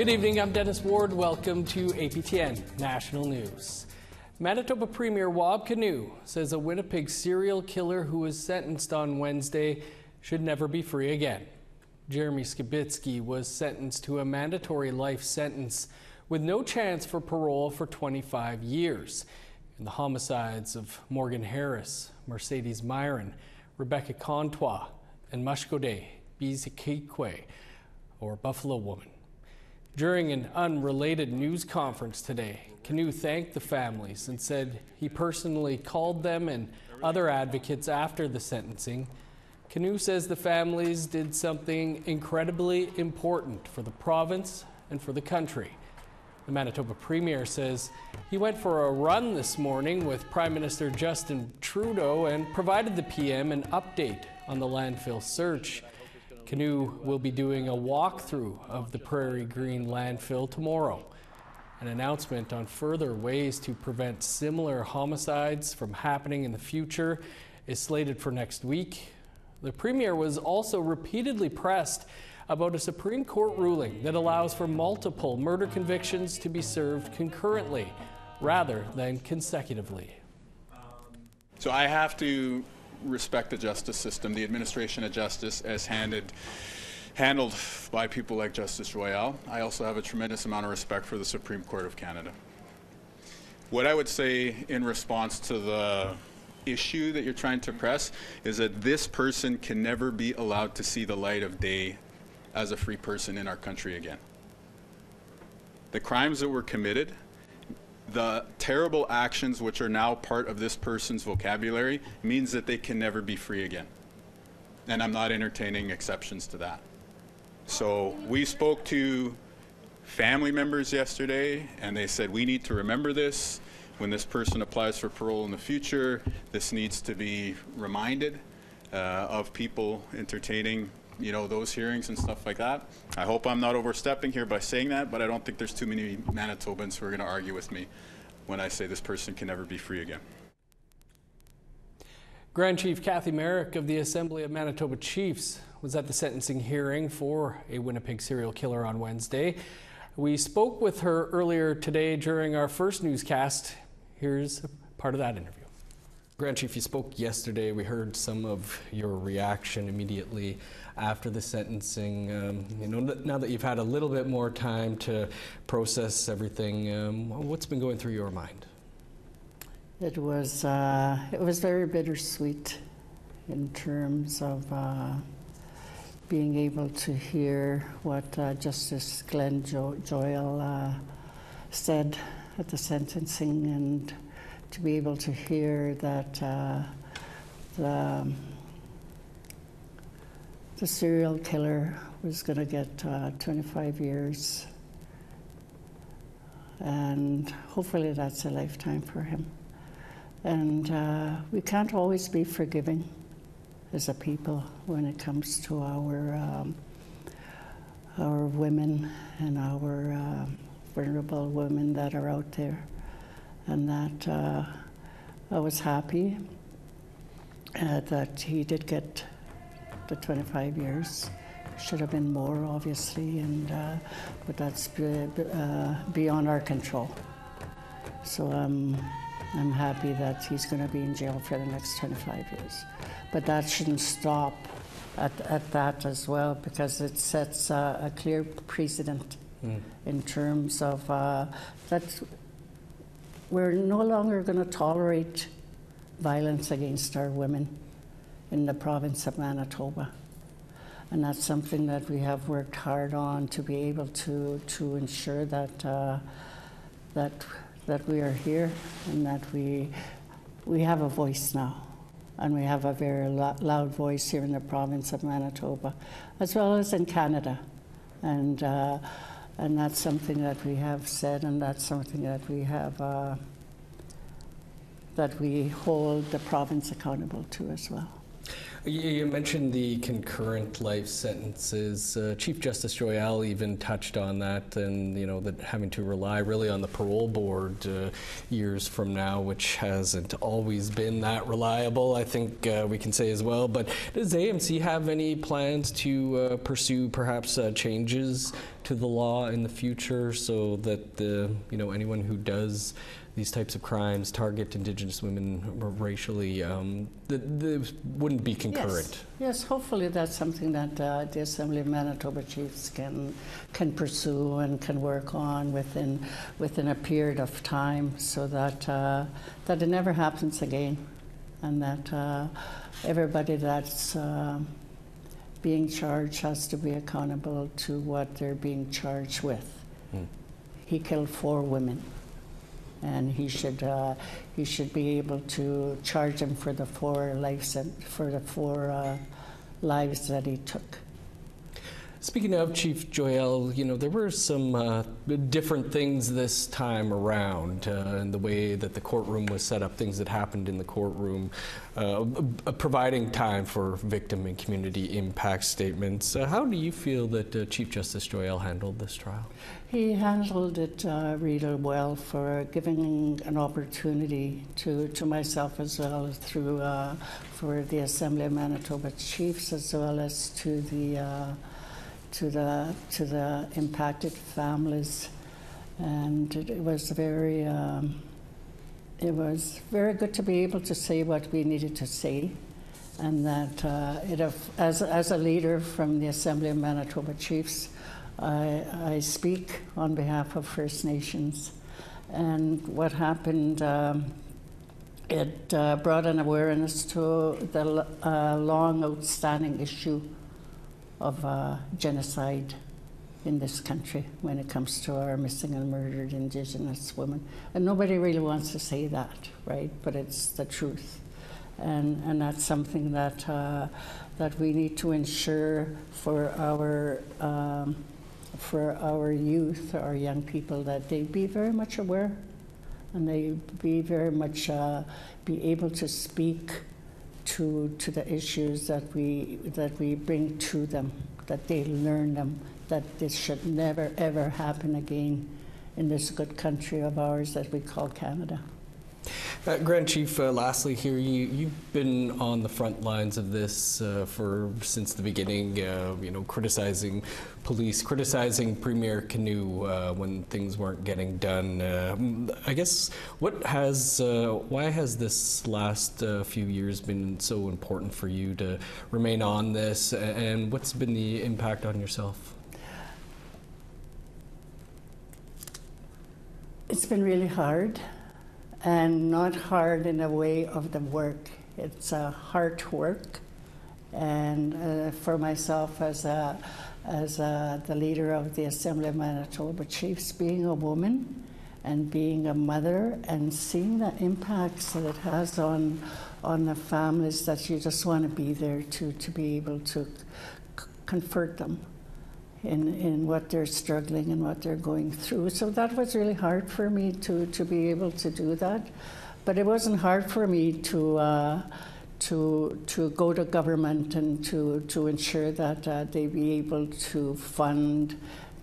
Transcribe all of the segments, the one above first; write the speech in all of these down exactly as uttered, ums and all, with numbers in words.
Good evening, I'm Dennis Ward. Welcome to A P T N National News. Manitoba Premier Wab Kinew says a Winnipeg serial killer who was sentenced on Wednesday should never be free again. Jeremy Skibicki was sentenced to a mandatory life sentence with no chance for parole for twenty-five years. In the homicides of Morgan Harris, Mercedes Myron, Rebecca Contois, and Mushkoday Bisekeke, or Buffalo Woman. During an unrelated news conference today, Kinew thanked the families and said he personally called them and other advocates after the sentencing. Kinew says the families did something incredibly important for the province and for the country. The Manitoba Premier says he went for a run this morning with Prime Minister Justin Trudeau and provided the P M an update on the landfill search. Kinew will be doing a walkthrough of the Prairie Green landfill tomorrow. An announcement on further ways to prevent similar homicides from happening in the future is slated for next week. The Premier was also repeatedly pressed about a Supreme Court ruling that allows for multiple murder convictions to be served concurrently rather than consecutively. So I have to respect the justice system, the administration of justice as handed, handled by people like Justice Royale. I also have a tremendous amount of respect for the Supreme Court of Canada. What I would say in response to the issue that you're trying to press is that this person can never be allowed to see the light of day as a free person in our country again. The crimes that were committed, the terrible actions which are now part of this person's vocabulary, means that they can never be free again. And I'm not entertaining exceptions to that. So we spoke to family members yesterday, and they said, we need to remember this. When this person applies for parole in the future, this needs to be reminded uh, of people entertaining you know, those hearings and stuff like that. I hope I'm not overstepping here by saying that, but I don't think there's too many Manitobans who are going to argue with me when I say this person can never be free again. Grand Chief Cathy Merrick of the Assembly of Manitoba Chiefs was at the sentencing hearing for a Winnipeg serial killer on Wednesday. We spoke with her earlier today during our first newscast. Here's part of that interview. Grand Chief, you spoke yesterday. We heard some of your reaction immediately after the sentencing. Um, you know, now that you've had a little bit more time to process everything, um, what's been going through your mind? It was uh, it was very bittersweet in terms of uh, being able to hear what uh, Justice Glenn Joyal uh, said at the sentencing, and to be able to hear that uh, the, the serial killer was going to get uh, twenty-five years, and hopefully that's a lifetime for him. And uh, we can't always be forgiving as a people when it comes to our um, our women and our uh, vulnerable women that are out there. And that uh, I was happy uh, that he did get the twenty-five years. Should have been more, obviously, and uh, but that's be, uh, beyond our control. So um, I'm happy that he's going to be in jail for the next twenty-five years. But that shouldn't stop at, at that as well, because it sets uh, a clear precedent mm. in terms of uh, that. We're no longer going to tolerate violence against our women in the province of Manitoba. And that's something that we have worked hard on to be able to, to ensure that, uh, that, that we are here and that we, we have a voice now. And we have a very lo- loud voice here in the province of Manitoba, as well as in Canada. And, uh, And that's something that we have said, and that's something that we have, uh, that we hold the province accountable to as well. You mentioned the concurrent life sentences. Uh, Chief Justice Royale even touched on that, and you know that having to rely really on the parole board uh, years from now, which hasn't always been that reliable, I think uh, we can say as well. But does A M C have any plans to uh, pursue perhaps uh, changes to the law in the future so that the you know anyone who does these types of crimes target Indigenous women racially, um, th th wouldn't be concurrent? Yes, yes, hopefully that's something that uh, the Assembly of Manitoba Chiefs can can pursue and can work on within within a period of time, so that uh, that it never happens again, and that uh, everybody that's uh, being charged has to be accountable to what they're being charged with. Mm. He killed four women, and he should uh, he should be able to charge him for the four lives for the four uh, lives that he took. Speaking of Chief Joyal, you know, there were some uh, different things this time around uh, in the way that the courtroom was set up, things that happened in the courtroom, uh, providing time for victim and community impact statements. Uh, how do you feel that uh, Chief Justice Joyal handled this trial? He handled it uh, really well, for giving an opportunity to, to myself as well as through uh, for the Assembly of Manitoba Chiefs, as well as to the uh, to the to the impacted families, and it, it was very um, it was very good to be able to say what we needed to say, and that uh, it have, as as a leader from the Assembly of Manitoba Chiefs, I, I speak on behalf of First Nations, and what happened. Um, it uh, brought an awareness to the uh, long outstanding issue of uh, genocide in this country when it comes to our missing and murdered Indigenous women. And nobody really wants to say that, right? But it's the truth. And, and that's something that, uh, that we need to ensure for our, um, for our youth, our young people, that they be very much aware, and they be very much uh, be able to speak To, to the issues that we that we bring to them, that they learn them, that this should never ever happen again in this good country of ours that we call Canada. Uh, Grand Chief, uh, lastly here, you, you've been on the front lines of this uh, for since the beginning, uh, you know, criticizing police, criticizing Premier Kinew uh, when things weren't getting done. Uh, I guess, what has, uh, why has this last uh, few years been so important for you to remain on this, and what's been the impact on yourself? It's been really hard. And not hard in a way of the work. It's a hard work, and uh, for myself as a, as a, the leader of the Assembly of Manitoba Chiefs, being a woman and being a mother and seeing the impacts that it has on on the families, that you just want to be there to to be able to c comfort them in, in what they're struggling and what they're going through. So that was really hard for me to, to be able to do that. But it wasn't hard for me to uh, to to go to government and to, to ensure that uh, they be able to fund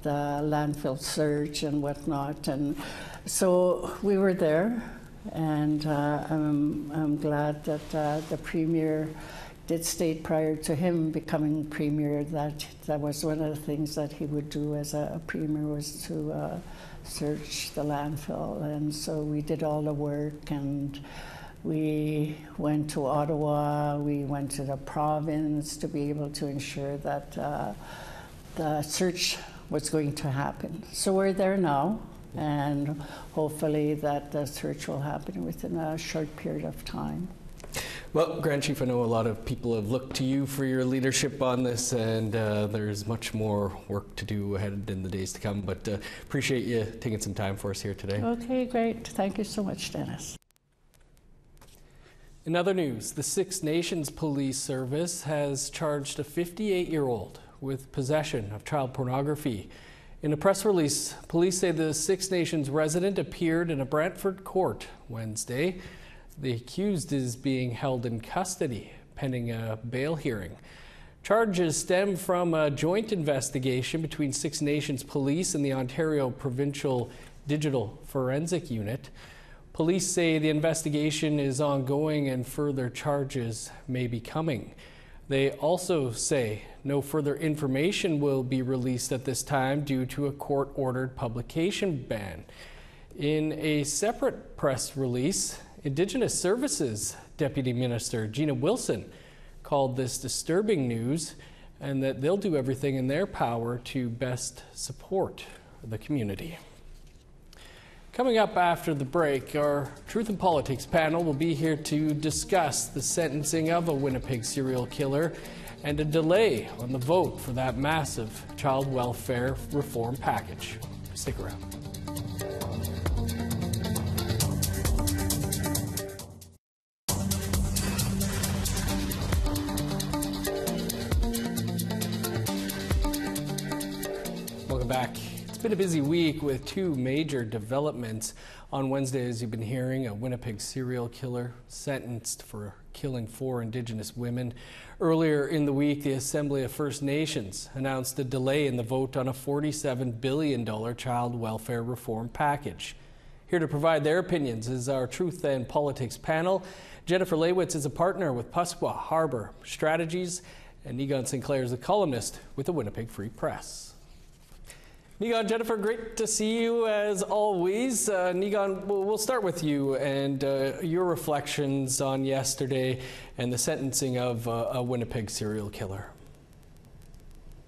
the landfill surge and whatnot. And so we were there, and uh, I'm, I'm glad that uh, the Premier did state prior to him becoming Premier that that was one of the things that he would do as a, a Premier, was to uh, search the landfill. And so we did all the work, and we went to Ottawa, we went to the province to be able to ensure that uh, the search was going to happen. So we're there now, and hopefully that the search will happen within a short period of time. Well, Grand Chief, I know a lot of people have looked to you for your leadership on this, and uh, there's much more work to do ahead in the days to come, but uh, appreciate you taking some time for us here today. Okay, great. Thank you so much, Dennis. In other news, the Six Nations Police Service has charged a fifty-eight-year-old with possession of child pornography. In a press release, police say the Six Nations resident appeared in a Brantford court Wednesday. The accused is being held in custody pending a bail hearing. Charges stem from a joint investigation between Six Nations Police and the Ontario Provincial Digital Forensic Unit. Police say the investigation is ongoing and further charges may be coming. They also say no further information will be released at this time due to a court-ordered publication ban. In a separate press release, Indigenous Services Deputy Minister Gina Wilson called this disturbing news and that they'll do everything in their power to best support the community. Coming up after the break, our Truth in Politics panel will be here to discuss the sentencing of a Winnipeg serial killer and a delay on the vote for that massive child welfare reform package. Stick around. It's been a busy week with two major developments. On Wednesday, as you've been hearing, a Winnipeg serial killer sentenced for killing four Indigenous women. Earlier in the week, the Assembly of First Nations announced a delay in the vote on a forty-seven billion dollar child welfare reform package. Here to provide their opinions is our Truth and Politics panel. Jennifer Lewitz is a partner with Pasqua Harbour Strategies, and Egon Sinclair is a columnist with the Winnipeg Free Press. Niigaan, Jennifer, great to see you as always. Uh, Niigaan, we'll start with you and uh, your reflections on yesterday and the sentencing of uh, a Winnipeg serial killer.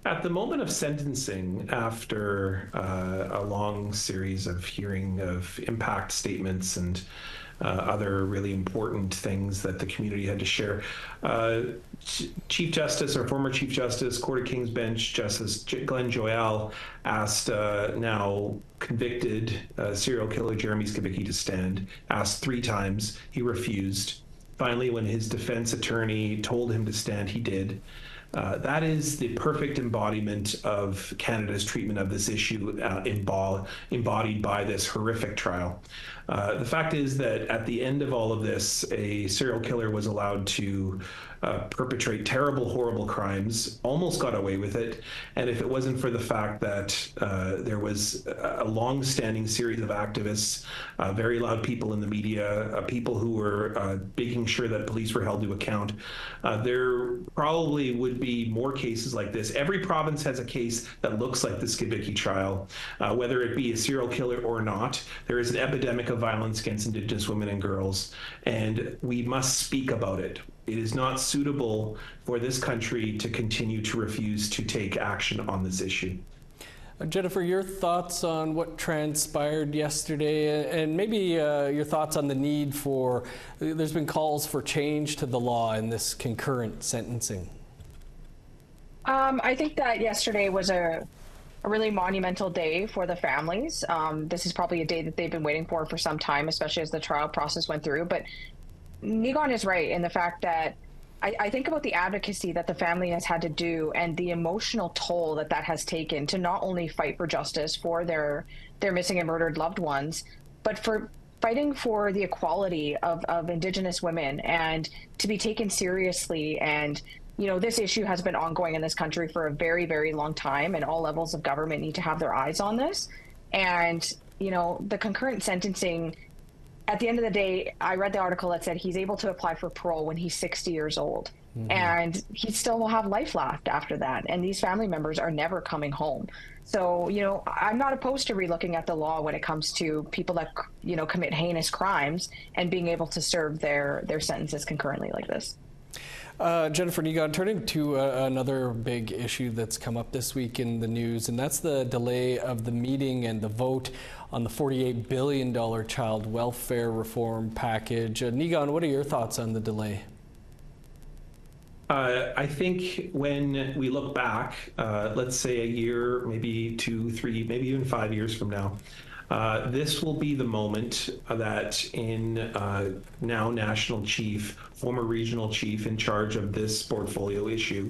At the moment of sentencing, after uh, a long series of hearing of impact statements and uh, other really important things that the community had to share, uh, Chief Justice, or former Chief Justice, Court of King's Bench Justice Glenn Joyal asked uh, now convicted uh, serial killer Jeremy Skibicki to stand, asked three times. He refused. Finally, when his defense attorney told him to stand, he did. Uh, that is the perfect embodiment of Canada's treatment of this issue, uh, embod embodied by this horrific trial. Uh, the fact is that at the end of all of this, a serial killer was allowed to uh, perpetrate terrible, horrible crimes, almost got away with it. And if it wasn't for the fact that uh, there was a long-standing series of activists, uh, very loud people in the media, uh, people who were uh, making sure that police were held to account, uh, there probably would be more cases like this. Every province has a case that looks like the Skibicki trial, uh, whether it be a serial killer or not. There is an epidemic of violence against Indigenous women and girls, and we must speak about it. It is not suitable for this country to continue to refuse to take action on this issue. Uh, Jennifer, your thoughts on what transpired yesterday, and maybe uh, your thoughts on the need for, there's been calls for change to the law in this concurrent sentencing. Um, I think that yesterday was a A really monumental day for the families. Um, this is probably a day that they've been waiting for for some time, especially as the trial process went through. But Niigaan is right in the fact that I, I think about the advocacy that the family has had to do and the emotional toll that that has taken to not only fight for justice for their their missing and murdered loved ones, but for fighting for the equality of, of Indigenous women and to be taken seriously. And you know, this issue has been ongoing in this country for a very, very long time, and all levels of government need to have their eyes on this. And, you know, the concurrent sentencing, at the end of the day, I read the article that said he's able to apply for parole when he's sixty years old. Mm-hmm. And he still will have life left after that. And these family members are never coming home. So, you know, I'm not opposed to relooking at the law when it comes to people that, you know, commit heinous crimes and being able to serve their, their sentences concurrently like this. Uh, Jennifer, Niigaan, turning to uh, another big issue that's come up this week in the news, and that's the delay of the meeting and the vote on the forty-eight billion dollar child welfare reform package. Uh, Niigaan, what are your thoughts on the delay? Uh, I think when we look back, uh, let's say a year, maybe two, three, maybe even five years from now, Uh, this will be the moment that in uh, now national chief, former regional chief in charge of this portfolio issue,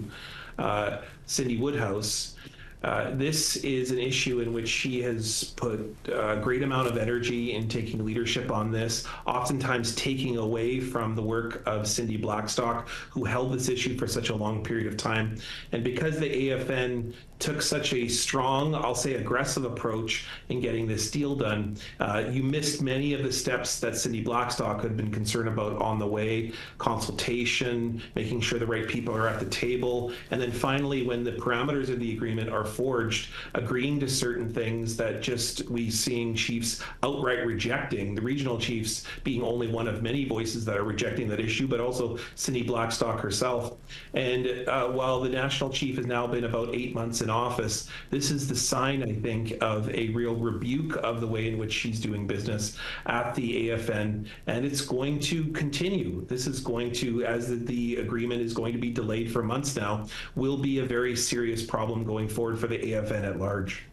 uh, Cindy Woodhouse, Uh, this is an issue in which she has put a great amount of energy in taking leadership on this, oftentimes taking away from the work of Cindy Blackstock, who held this issue for such a long period of time. And because the A F N took such a strong, I'll say aggressive approach in getting this deal done, uh, you missed many of the steps that Cindy Blackstock had been concerned about on the way: consultation, making sure the right people are at the table, and then finally, when the parameters of the agreement are forged, agreeing to certain things that just we seeing chiefs outright rejecting, the regional chiefs being only one of many voices that are rejecting that issue, but also Cindy Blackstock herself. And uh, while the national chief has now been about eight months in office, this is the sign, I think, of a real rebuke of the way in which she's doing business at the A F N, and it's going to continue. This is going to, as the, the agreement is going to be delayed for months now, will be a very serious problem going forward for the A F N at large.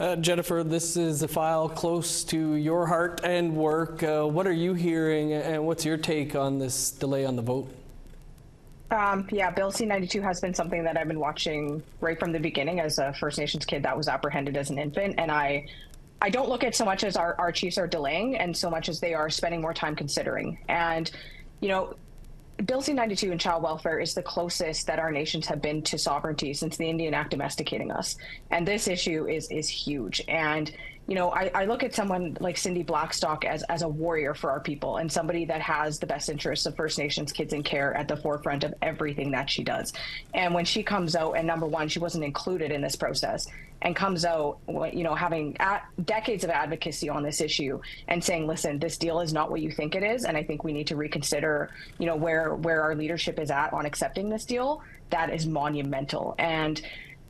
Uh, Jennifer, this is a file close to your heart and work. Uh, what are you hearing, and what's your take on this delay on the vote? Um, yeah, Bill C ninety-two has been something that I've been watching right from the beginning. As a First Nations kid that was apprehended as an infant, and I I don't look at so much as our, our chiefs are delaying and so much as they are spending more time considering. And, you know, Bill C ninety-two and child welfare is the closest that our nations have been to sovereignty since the Indian Act domesticating us. And this issue is is huge. And, you know, I, I look at someone like Cindy Blackstock as, as a warrior for our people, and somebody that has the best interests of First Nations kids in care at the forefront of everything that she does. And when she comes out, and number one, she wasn't included in this process, and comes out, you know, having at decades of advocacy on this issue and saying, listen, this deal is not what you think it is, and I think we need to reconsider, you know, where where our leadership is at on accepting this deal. That is monumental. And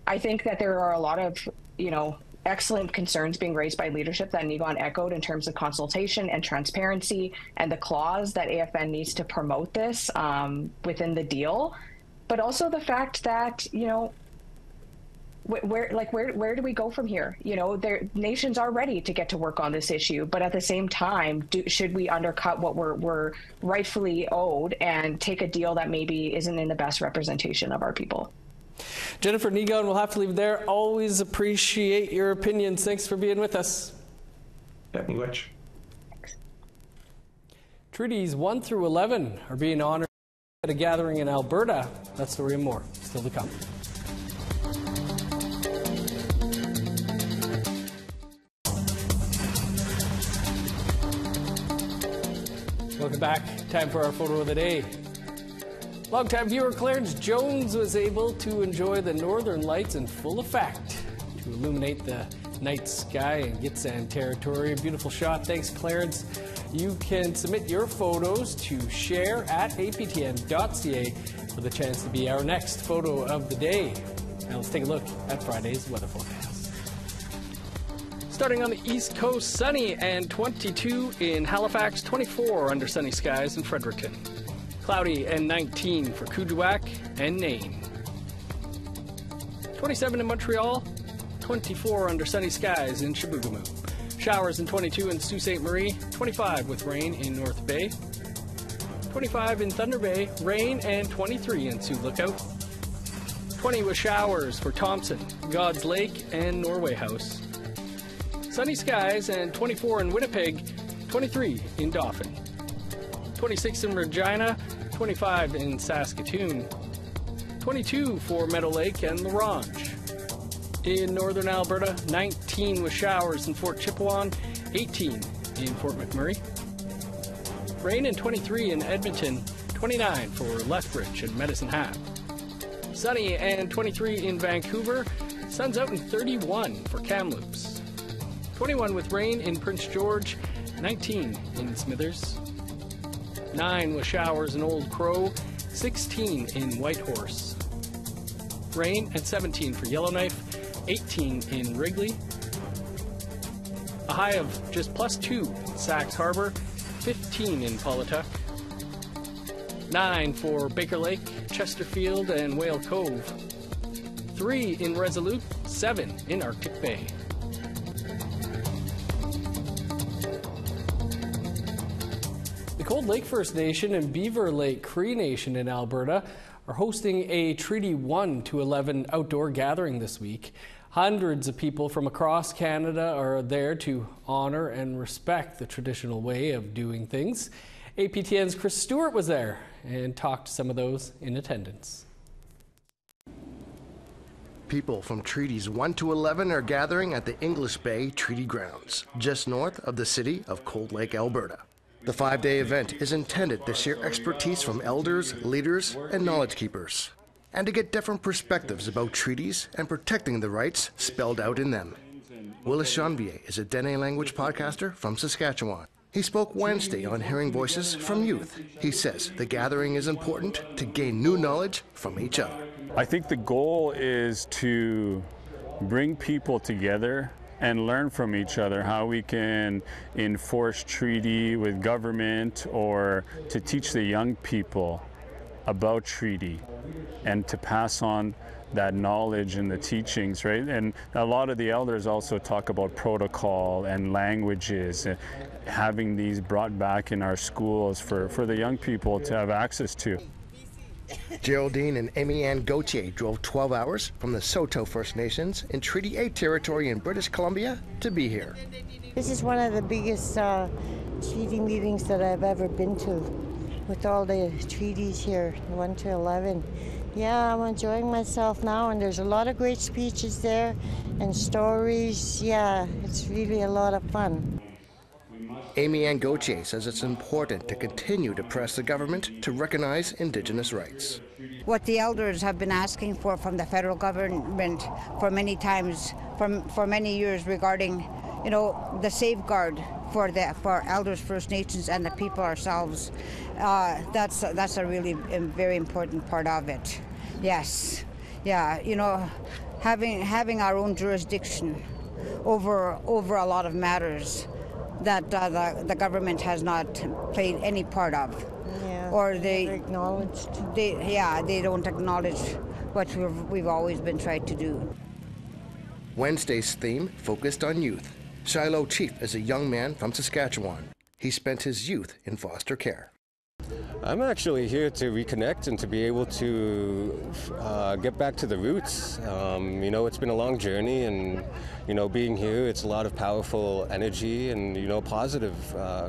I think that there are a lot of, you know, excellent concerns being raised by leadership that Niigaan echoed in terms of consultation and transparency and the clause that A F N needs to promote this um, within the deal, but also the fact that, you know, where like where where do we go from here? You know, their nations are ready to get to work on this issue, but at the same time, do, should we undercut what we're we're rightfully owed and take a deal that maybe isn't in the best representation of our people? Jennifer, Niigaan, we'll have to leave it there. Always appreciate your opinions. Thanks for being with us. Happy watch. Thanks. Treaties one through eleven are being honored at a gathering in Alberta. That story and more still to come. Welcome back. Time for our photo of the day. Longtime viewer Clarence Jones was able to enjoy the northern lights in full effect to illuminate the night sky in Gitsan territory. A beautiful shot. Thanks, Clarence. You can submit your photos to share at A P T N dot C A for the chance to be our next photo of the day. Now let's take a look at Friday's weather forecast. Starting on the East Coast, sunny and twenty-two in Halifax, twenty-four under sunny skies in Fredericton. Cloudy and nineteen for Coudouac and Nain. twenty-seven in Montreal, twenty-four under sunny skies in Chibougamau. Showers in twenty-two in Sault Ste. Marie, twenty-five with rain in North Bay. twenty-five in Thunder Bay, rain, and twenty-three in Sioux Lookout. twenty with showers for Thompson, God's Lake, and Norway House. Sunny skies and twenty-four in Winnipeg, twenty-three in Dauphin, twenty-six in Regina, twenty-five in Saskatoon, twenty-two for Meadow Lake and LaRange. In northern Alberta, nineteen with showers in Fort Chipewyan, eighteen in Fort McMurray. Rain and twenty-three in Edmonton, twenty-nine for Lethbridge and Medicine Hat. Sunny and twenty-three in Vancouver, sun's out in thirty-one for Kamloops. twenty-one with rain in Prince George, nineteen in Smithers, nine with showers in Old Crow, sixteen in Whitehorse. Rain at seventeen for Yellowknife, eighteen in Wrigley. A high of just plus two in Sax Harbor, fifteen in Polituck, nine for Baker Lake, Chesterfield, and Whale Cove, three in Resolute, seven in Arctic Bay. The Cold Lake First Nation and Beaver Lake Cree Nation in Alberta are hosting a Treaty one to eleven outdoor gathering this week. Hundreds of people from across Canada are there to honor and respect the traditional way of doing things. A P T N's Chris Stewart was there and talked to some of those in attendance. People from Treaties one to eleven are gathering at the English Bay Treaty Grounds, just north of the city of Cold Lake, Alberta. The five-day event is intended to share expertise from elders, leaders, and knowledge keepers, and to get different perspectives about treaties and protecting the rights spelled out in them. Willis Janvier is a Dene language podcaster from Saskatchewan. He spoke Wednesday on hearing voices from youth. He says the gathering is important to gain new knowledge from each other. I think the goal is to bring people together and learn from each other how we can enforce treaty with government, or to teach the young people about treaty and to pass on that knowledge and the teachings, right? And a lot of the elders also talk about protocol and languages, and having these brought back in our schools for, for the young people to have access to. Geraldine and Amy Ann Gauthier drove twelve hours from the Saulteaux First Nations in Treaty eight territory in British Columbia to be here. This is one of the biggest uh, treaty meetings that I've ever been to, with all the treaties here, one to eleven. Yeah, I'm enjoying myself now, and there's a lot of great speeches there and stories. Yeah, it's really a lot of fun. Amy Ann Gauthier says it's important to continue to press the government to recognize Indigenous rights. What the elders have been asking for from the federal government for many times, for, for many years, regarding, you know, the safeguard for the for elders, First Nations, and the people ourselves. Uh, that's that's a really very important part of it. Yes, yeah, you know, having having our own jurisdiction over over a lot of matters that uh, the the government has not played any part of, yeah, or they acknowledged. They yeah, they don't acknowledge what we've we've always been trying to do. Wednesday's theme focused on youth. Shiloh Chief is a young man from Saskatchewan. He spent his youth in foster care. I'm actually here to reconnect and to be able to uh, get back to the roots. Um, you know, it's been a long journey, and, you know, being here, it's a lot of powerful energy and, you know, positive, uh,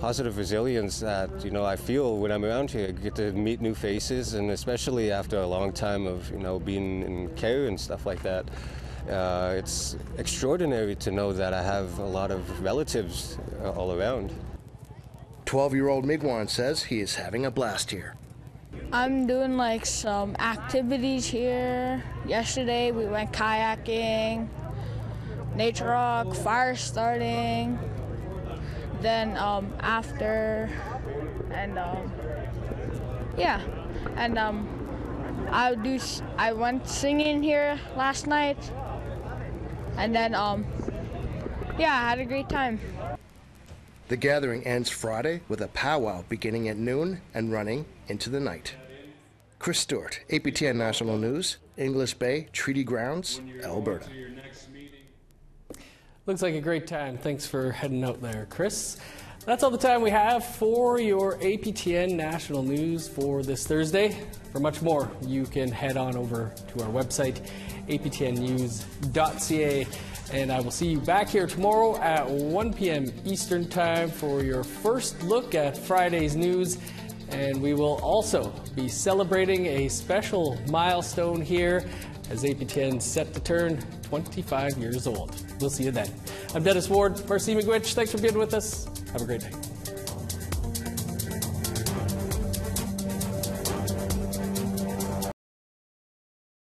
positive resilience that, you know, I feel when I'm around here. I get to meet new faces, and especially after a long time of, you know, being in care and stuff like that. Uh, it's extraordinary to know that I have a lot of relatives uh, all around. twelve-year-old Miigwech says he is having a blast here. I'm doing like some activities here. Yesterday we went kayaking, nature rock, fire starting. Then um, after, and um, yeah, and um, I do. I went singing here last night. And then, um, yeah, I had a great time. The gathering ends Friday with a powwow beginning at noon and running into the night. Chris Stewart, A P T N National News, English Bay Treaty Grounds, Alberta. Looks like a great time. Thanks for heading out there, Chris. That's all the time we have for your A P T N National News for this Thursday. For much more, you can head on over to our website, A P T N news dot C A, and I will see you back here tomorrow at one P M Eastern Time for your first look at Friday's news. And we will also be celebrating a special milestone here as A P T N's set to turn twenty-five years old. We'll see you then. I'm Dennis Ward, Marcy McGuitch. Thanks for being with us. Have a great day.